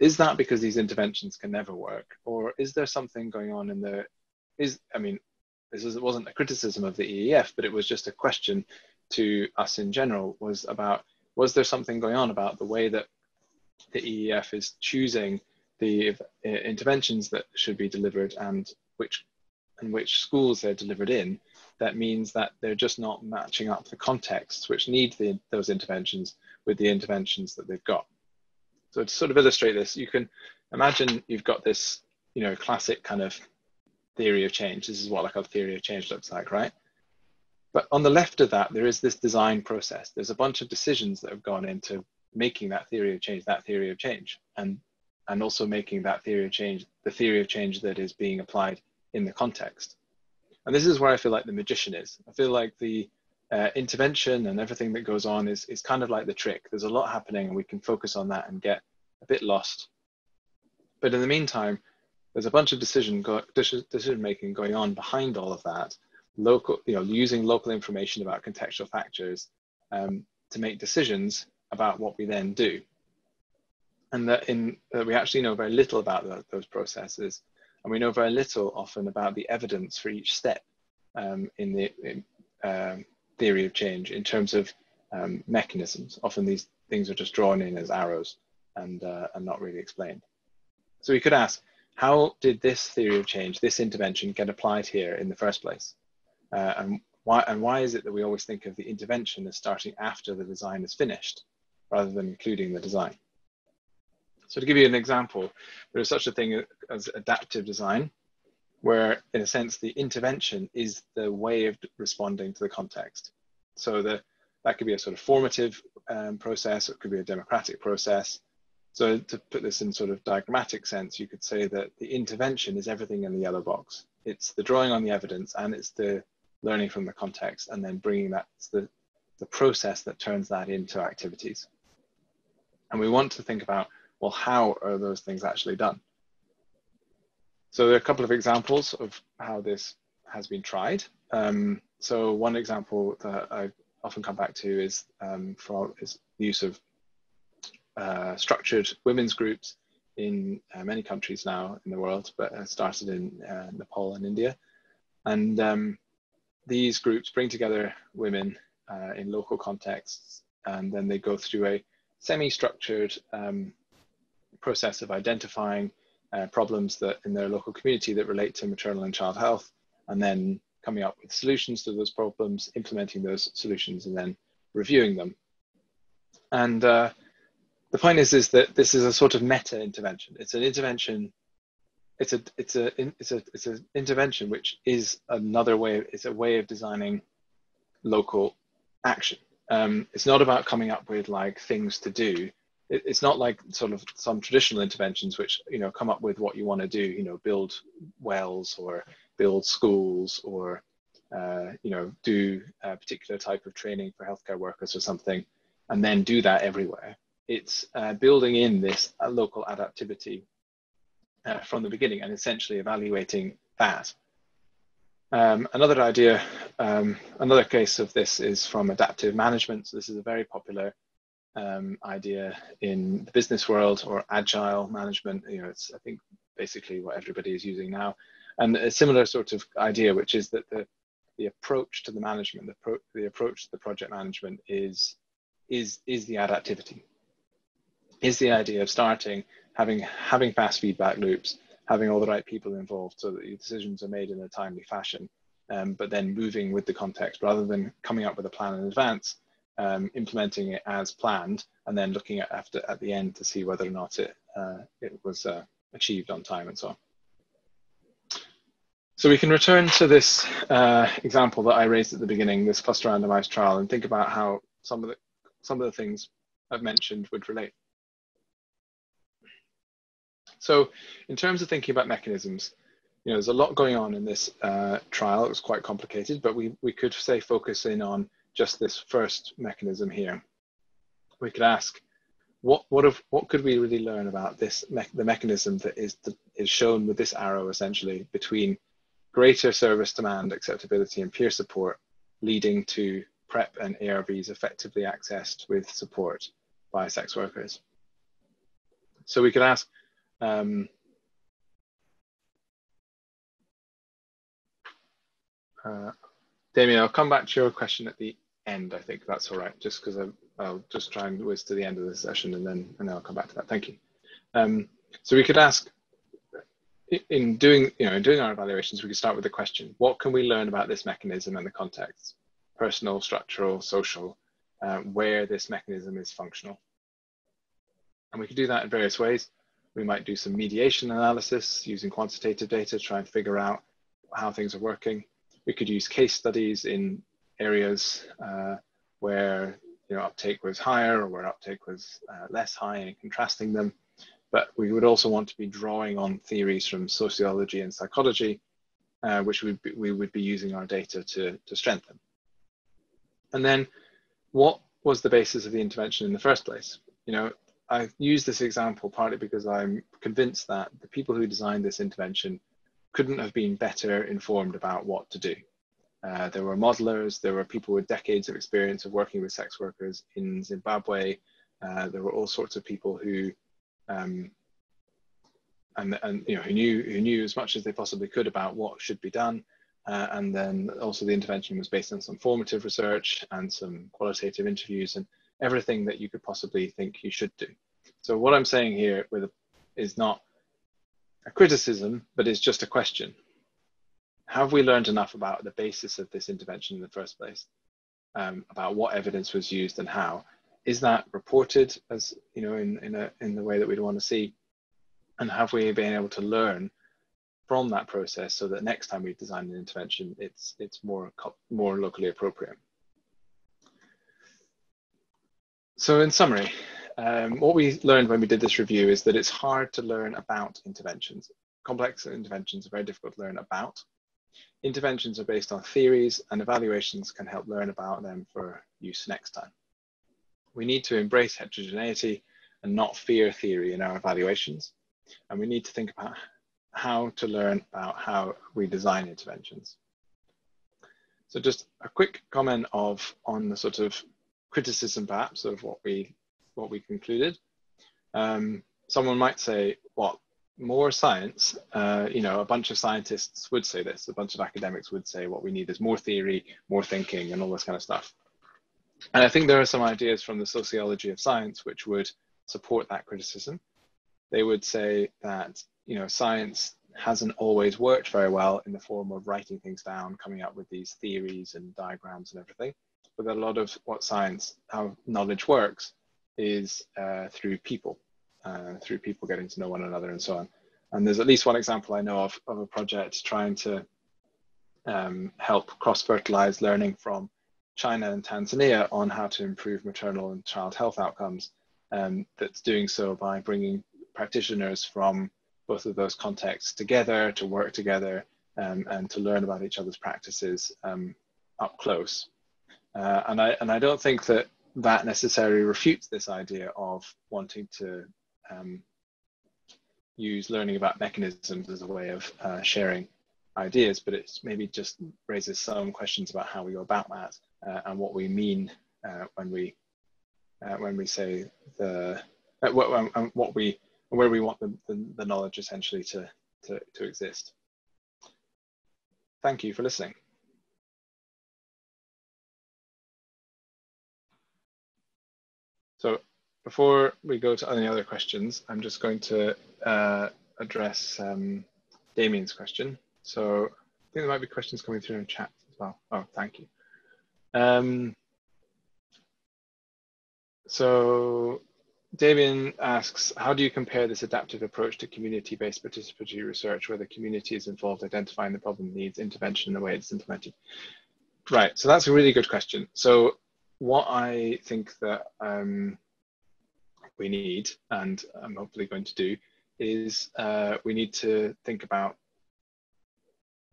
is that because these interventions can never work? Or is there something going on in the, is, I mean, this is, it wasn't a criticism of the E E F, but it was just a question to us in general, was about, was there something going on about the way that the E E F is choosing the interventions that should be delivered and which, and which schools they're delivered in, that means that they're just not matching up the contexts which need the, those interventions with the interventions that they've got. So to sort of illustrate this, you can imagine you've got this, you know, classic kind of theory of change. This is what like a theory of change looks like, right? But on the left of that, there is this design process. There's a bunch of decisions that have gone into making that theory of change, that theory of change, and, and also making that theory of change, the theory of change that is being applied in the context. And this is where I feel like the magician is. I feel like the uh, intervention and everything that goes on is, is kind of like the trick. There's a lot happening, and we can focus on that and get a bit lost. But in the meantime, there's a bunch of decision go- decision making going on behind all of that, local, you know, using local information about contextual factors um, to make decisions about what we then do. And that, in, that we actually know very little about the, those processes, and we know very little often about the evidence for each step um, in the in, um, theory of change in terms of um, mechanisms. Often these things are just drawn in as arrows and, uh, and not really explained. So we could ask, how did this theory of change, this intervention, get applied here in the first place? Uh, and, why, and why is it that we always think of the intervention as starting after the design is finished, rather than including the design? So to give you an example, there is such a thing as adaptive design, where in a sense the intervention is the way of responding to the context. So the, that could be a sort of formative um, process, or it could be a democratic process, So to put this in sort of diagrammatic sense, you could say that the intervention is everything in the yellow box. It's the drawing on the evidence, and it's the learning from the context, and then bringing that, it's the, the process that turns that into activities. And we want to think about, well, how are those things actually done? So there are a couple of examples of how this has been tried. Um, so one example that I often come back to is um, for is the use of uh, structured women's groups in uh, many countries now in the world, but uh, started in uh, Nepal and India. And um, these groups bring together women uh, in local contexts, and then they go through a semi-structured um, process of identifying Uh, problems that in their local community that relate to maternal and child health, and then coming up with solutions to those problems, implementing those solutions, and then reviewing them. And uh, the point is, is that this is a sort of meta intervention. It's an intervention. It's a it's a it's a it's an intervention which is another way. It's a way of designing local action. Um, it's not about coming up with like things to do. It's not like sort of some traditional interventions which, you know, come up with what you want to do, you know, build wells or build schools or, uh, you know, do a particular type of training for healthcare workers or something, and then do that everywhere. It's uh, building in this uh, local adaptivity uh, from the beginning and essentially evaluating that. Um, another idea, um, another case of this is from adaptive management. So this is a very popular Um, idea in the business world, or agile management. You know, it's I think basically what everybody is using now, and a similar sort of idea, which is that the the approach to the management, the pro the approach to the project management is is is the adaptivity, is the idea of starting having having fast feedback loops, having all the right people involved so that your decisions are made in a timely fashion, um, but then moving with the context rather than coming up with a plan in advance. Um, implementing it as planned, and then looking at after at the end to see whether or not it uh, it was uh, achieved on time and so on. So we can return to this uh, example that I raised at the beginning, this cluster randomized trial, and think about how some of the some of the things I've mentioned would relate. So in terms of thinking about mechanisms, you know, there's a lot going on in this uh, trial. It was quite complicated, but we we could say focus in on just this first mechanism here. We could ask, what what if, what could we really learn about this me the mechanism that is the, is shown with this arrow, essentially between greater service demand, acceptability, and peer support, leading to PrEP and A R Vs effectively accessed with support by sex workers. So we could ask. Um, uh, Damien, I'll come back to your question at the end, I think that's all right, just because I'll just try and whiz to the end of the session, and then and then I'll come back to that. Thank you. Um, so we could ask, in doing you know in doing our evaluations, we could start with the question: what can we learn about this mechanism and the context, personal, structural, social, uh, where this mechanism is functional? And we could do that in various ways. We might do some mediation analysis using quantitative data, try and figure out how things are working. We could use case studies in areas uh, where you know, uptake was higher or where uptake was uh, less high, and contrasting them. But we would also want to be drawing on theories from sociology and psychology, uh, which we, we would be using our data to, to strengthen. And then what was the basis of the intervention in the first place? You know, I used this example partly because I'm convinced that the people who designed this intervention couldn't have been better informed about what to do. Uh, there were modelers, there were people with decades of experience of working with sex workers in Zimbabwe. Uh, there were all sorts of people who, um, and, and you know, who knew who knew as much as they possibly could about what should be done. Uh, and then also the intervention was based on some formative research and some qualitative interviews and everything that you could possibly think you should do. So what I'm saying here with a, is not a criticism, but it's just a question. Have we learned enough about the basis of this intervention in the first place, um, about what evidence was used and how? Is that reported as, you know, in, in, a, in the way that we'd want to see? And have we been able to learn from that process so that next time we design an intervention, it's, it's more, more locally appropriate? So in summary, Um, what we learned when we did this review is that it's hard to learn about interventions. Complex interventions are very difficult to learn about. Interventions are based on theories, and evaluations can help learn about them for use next time. We need to embrace heterogeneity and not fear theory in our evaluations. And we need to think about how to learn about how we design interventions. So just a quick comment of on the sort of criticism perhaps of what we what we concluded. Um, someone might say, what, more science? Uh, you know, a bunch of scientists would say this, a bunch of academics would say what we need is more theory, more thinking, and all this kind of stuff. And I think there are some ideas from the sociology of science which would support that criticism. They would say that, you know, science hasn't always worked very well in the form of writing things down, coming up with these theories and diagrams and everything. But a lot of what science, how knowledge works, is uh, through people, uh, through people getting to know one another and so on. And there's at least one example I know of of a project trying to um, help cross-fertilize learning from China and Tanzania on how to improve maternal and child health outcomes. Um, that's doing so by bringing practitioners from both of those contexts together to work together um, and to learn about each other's practices um, up close. Uh, and, I, and I don't think that that necessarily refutes this idea of wanting to um, use learning about mechanisms as a way of uh, sharing ideas, but it's maybe just raises some questions about how we go about that uh, and what we mean uh, when we uh, when we say the uh, what, um, what we where we want the, the, the knowledge essentially to, to to exist. Thank you for listening. So before we go to any other questions, I'm just going to uh, address um, Damien's question. So I think there might be questions coming through in chat as well. Oh, thank you. Um, so Damien asks, how do you compare this adaptive approach to community-based participatory research where the community is involved identifying the problem needs intervention in the way it's implemented? Right, so that's a really good question. So what I think that um, we need, and I'm hopefully going to do, is uh, we need to think about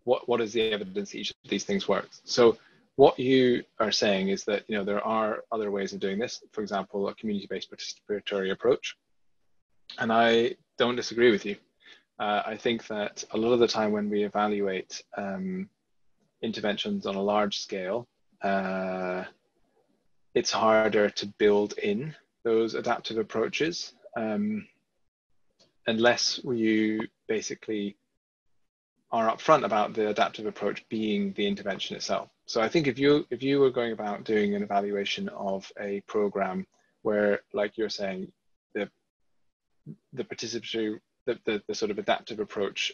what what is the evidence that each of these things works. So what you are saying is that, you know, there are other ways of doing this. For example, a community-based participatory approach. And I don't disagree with you. Uh, I think that a lot of the time when we evaluate um, interventions on a large scale, uh, it's harder to build in those adaptive approaches um, unless you basically are upfront about the adaptive approach being the intervention itself. So I think if you if you were going about doing an evaluation of a program where, like you're saying, the the participatory the, the, the sort of adaptive approach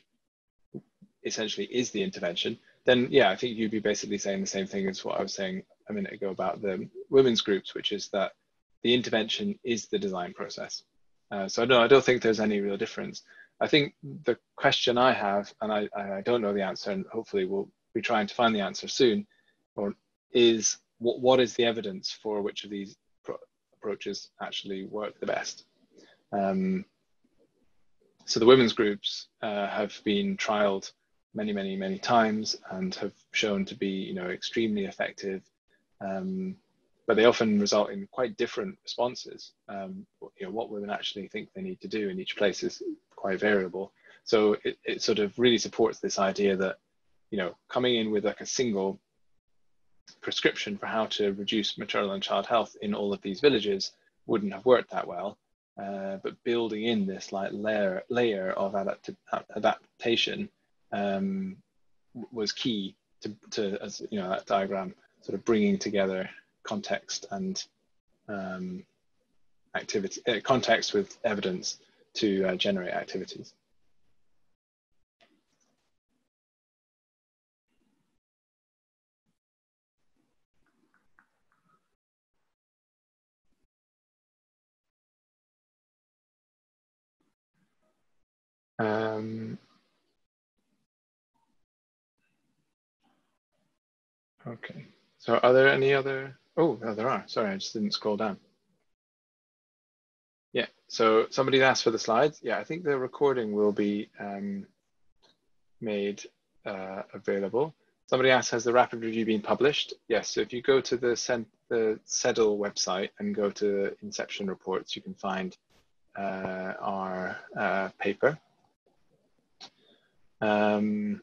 essentially is the intervention, then yeah, I think you'd be basically saying the same thing as what I was saying a minute ago about the women's groups, which is that the intervention is the design process. Uh, so no, I don't think there's any real difference. I think the question I have, and I, I don't know the answer, and hopefully we'll be trying to find the answer soon, or is what, what is the evidence for which of these pro approaches actually work the best? Um, so the women's groups uh, have been trialed many, many, many times and have shown to be, you know, extremely effective. Um, but they often result in quite different responses. Um, you know, what women actually think they need to do in each place is quite variable. So it, it sort of really supports this idea that, you know, coming in with like a single prescription for how to reduce maternal and child health in all of these villages wouldn't have worked that well. Uh, but building in this like layer layer of adapt adaptation um, was key to, to, as you know, that diagram, sort of bringing together context and um, activity, uh, context with evidence to uh, generate activities. Um, okay, so are there any other? Oh, no, there are. Sorry, I just didn't scroll down. So somebody asked for the slides. Yeah, I think the recording will be um, made uh, available. Somebody asked, has the rapid review been published? Yes, so if you go to the, the S E D L website and go to Inception Reports, you can find uh, our uh, paper. Um,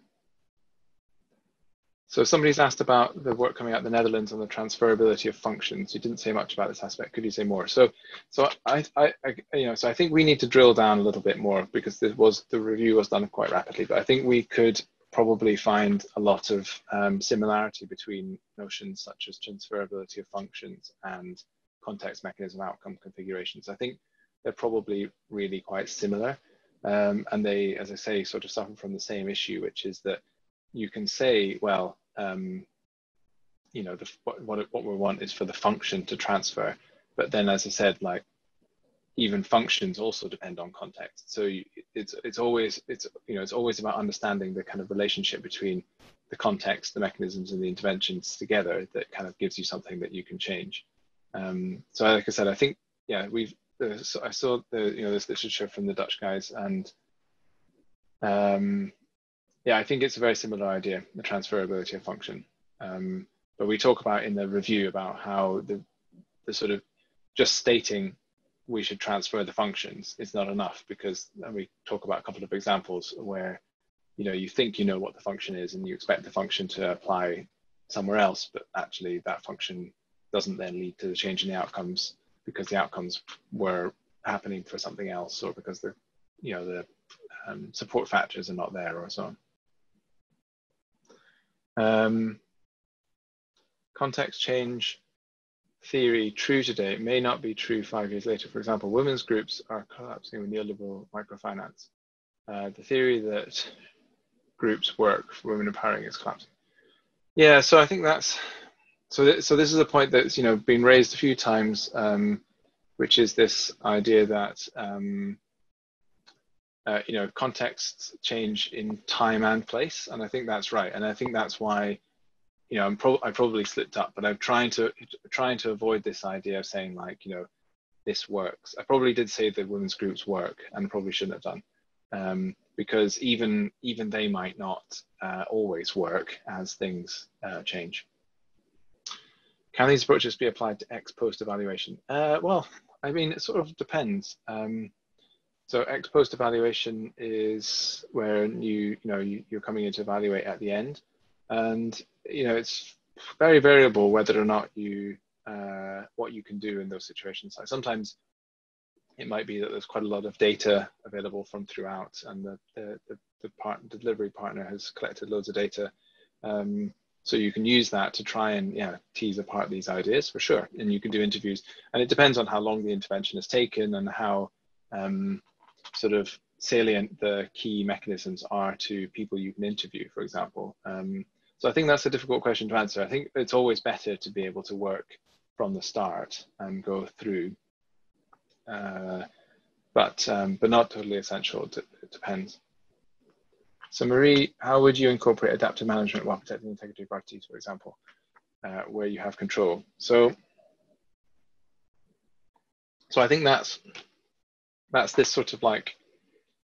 so somebody's asked about the work coming out of the Netherlands on the transferability of functions. You didn't say much about this aspect. Could you say more? So, so I, I, I you know, so I think we need to drill down a little bit more, because this was, the review was done quite rapidly, but I think we could probably find a lot of um, similarity between notions such as transferability of functions and context mechanism outcome configurations. I think they're probably really quite similar. Um, and they, as I say, sort of suffer from the same issue, which is that you can say, well, um, you know, the, what, what, what we want is for the function to transfer. But then, as I said, like, even functions also depend on context. So you, it's, it's always, it's, you know, it's always about understanding the kind of relationship between the context, the mechanisms and the interventions together that kind of gives you something that you can change. Um, so like I said, I think, yeah, we've, uh, so I saw the, you know, this literature from the Dutch guys, and um, yeah, I think it's a very similar idea, the transferability of function. Um, but we talk about in the review about how the, the sort of just stating we should transfer the functions is not enough, because, and we talk about a couple of examples where, you know, you think you know what the function is and you expect the function to apply somewhere else, but actually that function doesn't then lead to the change in the outcomes, because the outcomes were happening for something else, or because the, you know, the um, support factors are not there, or so on. Um, context change theory true today may not be true five years later. For example, women's groups are collapsing with neoliberal microfinance. Uh, the theory that groups work for women empowering is collapsing. Yeah, so I think that's, so, th so this is a point that's, you know, been raised a few times, um, which is this idea that, um, uh, you know, contexts change in time and place. And I think that's right. And I think that's why, you know, I'm pro I probably slipped up, but I'm trying to trying to avoid this idea of saying, like, you know, this works. I probably did say that women's groups work, and probably shouldn't have done, um, because even even they might not uh, always work as things uh, change. Can these approaches be applied to ex post evaluation? Uh, well, I mean, it sort of depends. Um, so ex post evaluation is where you you know you, you're coming in to evaluate at the end, and you know, it's very variable whether or not you, uh, what you can do in those situations. Like sometimes it might be that there's quite a lot of data available from throughout, and the, the, the, the, part, the delivery partner has collected loads of data. Um, so you can use that to try and yeah, tease apart these ideas for sure. And you can do interviews, and it depends on how long the intervention is taken and how um, sort of salient the key mechanisms are to people you can interview, for example. Um, So I think that's a difficult question to answer. I think it's always better to be able to work from the start and go through, uh, but, um, but not totally essential. It depends. So Marie, how would you incorporate adaptive management while protecting the integrity of parties, for example, uh, where you have control? So, so I think that's, that's this sort of like,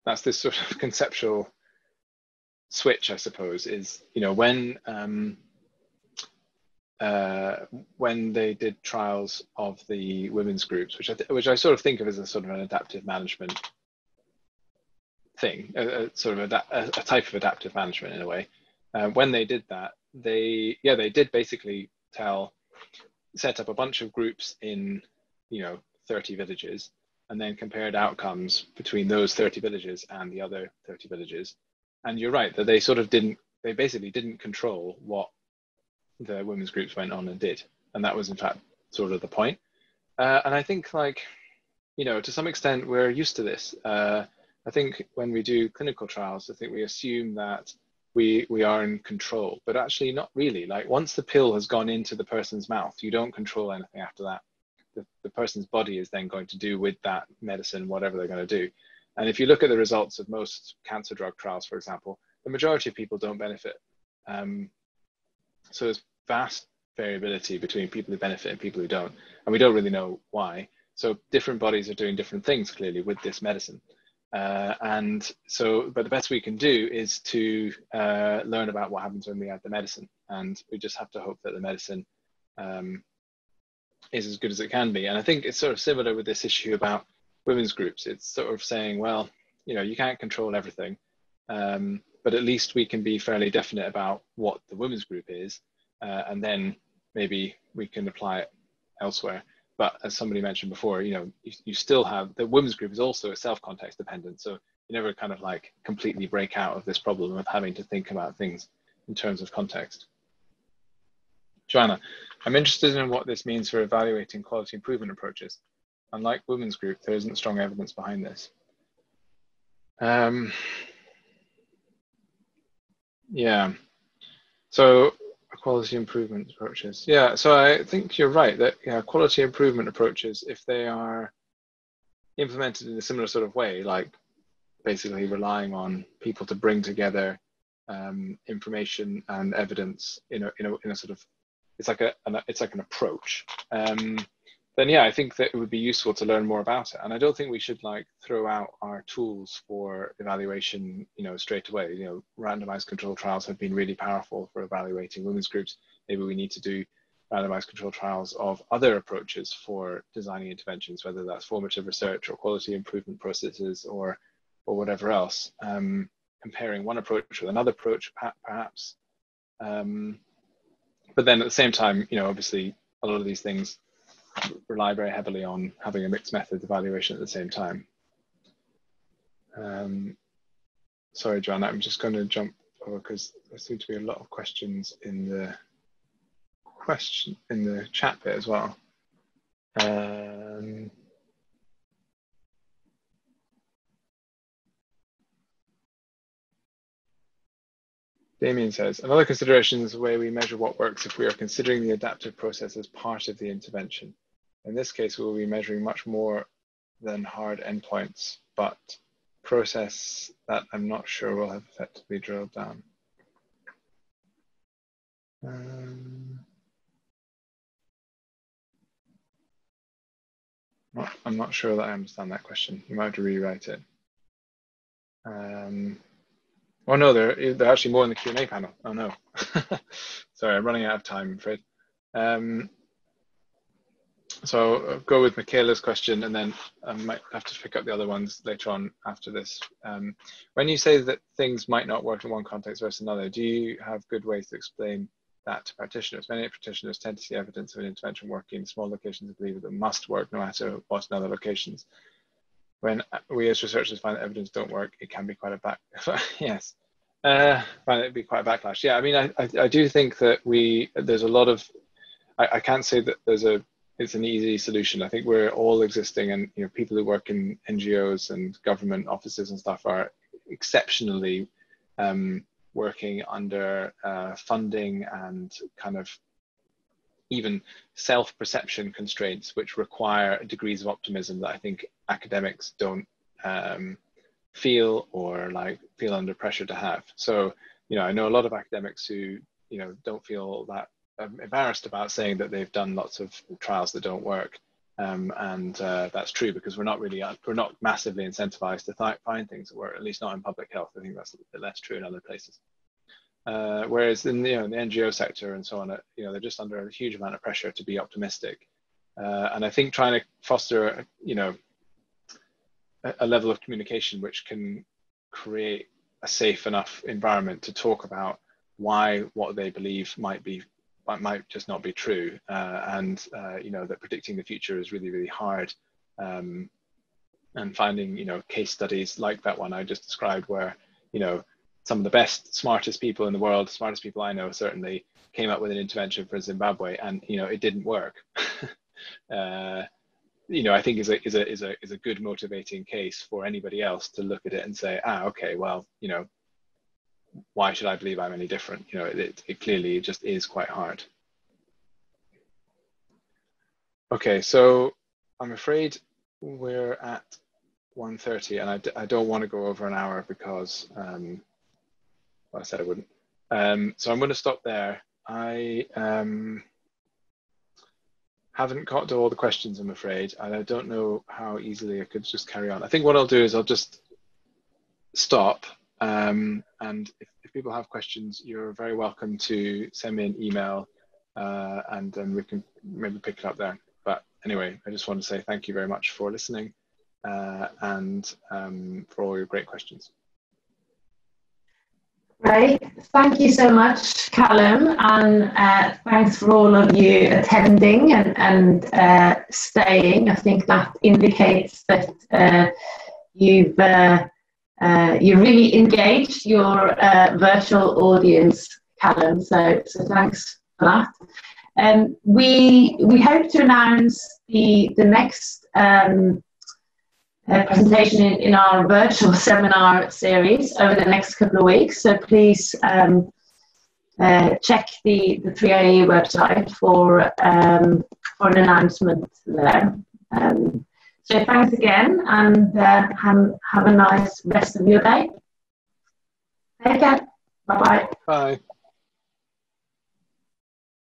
that's this sort of conceptual switch, I suppose, is, you know, when um, uh, when they did trials of the women's groups, which I th which I sort of think of as a sort of an adaptive management thing, a, a sort of a, a type of adaptive management in a way. Uh, when they did that, they yeah they did basically tell set up a bunch of groups in, you know, thirty villages, and then compared outcomes between those thirty villages and the other thirty villages. And you're right that they sort of didn't, they basically didn't control what the women's groups went on and did. And that was in fact sort of the point. Uh, and I think, like, you know, to some extent we're used to this. Uh, I think when we do clinical trials, I think we assume that we, we are in control, but actually not really. Like, once the pill has gone into the person's mouth, you don't control anything after that. The, the person's body is then going to do with that medicine whatever they're going to do. And if you look at the results of most cancer drug trials, for example, the majority of people don't benefit. Um, so there's vast variability between people who benefit and people who don't. And we don't really know why. So different bodies are doing different things clearly with this medicine. Uh, and so, but the best we can do is to uh, learn about what happens when we add the medicine. And we just have to hope that the medicine um, is as good as it can be. And I think it's sort of similar with this issue about women's groups. It's sort of saying, well, you know, you can't control everything, um, but at least we can be fairly definite about what the women's group is, uh, and then maybe we can apply it elsewhere. But as somebody mentioned before, you know, you, you still have, the women's group is also a self-context dependent. So you never kind of like completely break out of this problem of having to think about things in terms of context. Joanna, I'm interested in what this means for evaluating quality improvement approaches. Unlike women's group, there isn't strong evidence behind this. Um, yeah, so quality improvement approaches. Yeah, so I think you're right that yeah, quality improvement approaches, if they are implemented in a similar sort of way, like basically relying on people to bring together um, information and evidence in a, in a, in a sort of, it's like, a, an, it's like an approach. Um, then yeah, I think that it would be useful to learn more about it. And I don't think we should like throw out our tools for evaluation, you know, straight away. You know, randomized control trials have been really powerful for evaluating women's groups. Maybe we need to do randomized control trials of other approaches for designing interventions, whether that's formative research or quality improvement processes or, or whatever else. Um, comparing one approach with another approach, perhaps. Um, but then at the same time, you know, obviously a lot of these things rely very heavily on having a mixed method evaluation at the same time. Um, sorry, Joanna, I'm just going to jump over because there seem to be a lot of questions in the question in the chat bit as well. Um, Damien says, another consideration is the way we measure what works if we are considering the adaptive process as part of the intervention. In this case, we will be measuring much more than hard endpoints, but process that I'm not sure will have effectively drilled down. Um, not, I'm not sure that I understand that question. You might have to rewrite it. Um, oh no, they're, they're actually more in the Q and A panel. Oh no. Sorry, I'm running out of time, I'm afraid. Um, So I'll go with Michaela's question, and then I might have to pick up the other ones later on after this. Um, when you say that things might not work in one context versus another, do you have good ways to explain that to practitioners? Many practitioners tend to see evidence of an intervention working in small locations and believe that it must work no matter what in other locations. When we as researchers find that evidence don't work, it can be quite a back. yes, uh, find it be quite a backlash. Yeah, I mean, I, I, I do think that we there's a lot of. I, I can't say that there's a. It's an easy solution. I think we're all existing, and you know, people who work in N G Os and government offices and stuff are exceptionally um, working under uh, funding and kind of even self-perception constraints, which require degrees of optimism that I think academics don't um, feel or like feel under pressure to have. So, you know, I know a lot of academics who, you know, don't feel that I'm embarrassed about saying that they've done lots of trials that don't work, um, and uh, that's true because we're not really we're not massively incentivized to th find things that work, at least not in public health. I think that's a bit less true in other places. Uh, whereas in, you know, in the N G O sector and so on, uh, you know, they're just under a huge amount of pressure to be optimistic, uh, and I think trying to foster, you know, a, a level of communication which can create a safe enough environment to talk about why what they believe might be. That might just not be true, uh, and uh, you know, that predicting the future is really, really hard, um, and finding, you know, case studies like that one I just described, where, you know, some of the best, smartest people in the world, smartest people I know certainly, came up with an intervention for Zimbabwe, and you know, it didn't work. uh, you know, I think is a is a is a is a good motivating case for anybody else to look at it and say, ah, okay, well, you know. Why should I believe I'm any different? You know, it, it clearly just is quite hard. Okay, so I'm afraid we're at one thirty, and I, d I don't want to go over an hour because um, well, I said I wouldn't. Um, so I'm going to stop there. I um, haven't got to all the questions, I'm afraid, and I don't know how easily I could just carry on. I think what I'll do is I'll just stop, um, and if, if people have questions, you're very welcome to send me an email, uh, and then we can maybe pick it up there. But anyway, I just want to say thank you very much for listening, uh, and um, for all your great questions. Great. Thank you so much, Callum, and uh, thanks for all of you attending and, and uh, staying. I think that indicates that uh, you've uh, uh, you really engaged your uh, virtual audience, Callum, so, so thanks for that. Um, we, we hope to announce the, the next um, Uh, presentation in, in our virtual seminar series over the next couple of weeks, so please um, uh, check the, the three I E website for, um, for an announcement there. Um, so thanks again, and uh, have, have a nice rest of your day. Take care. Bye-bye. Bye.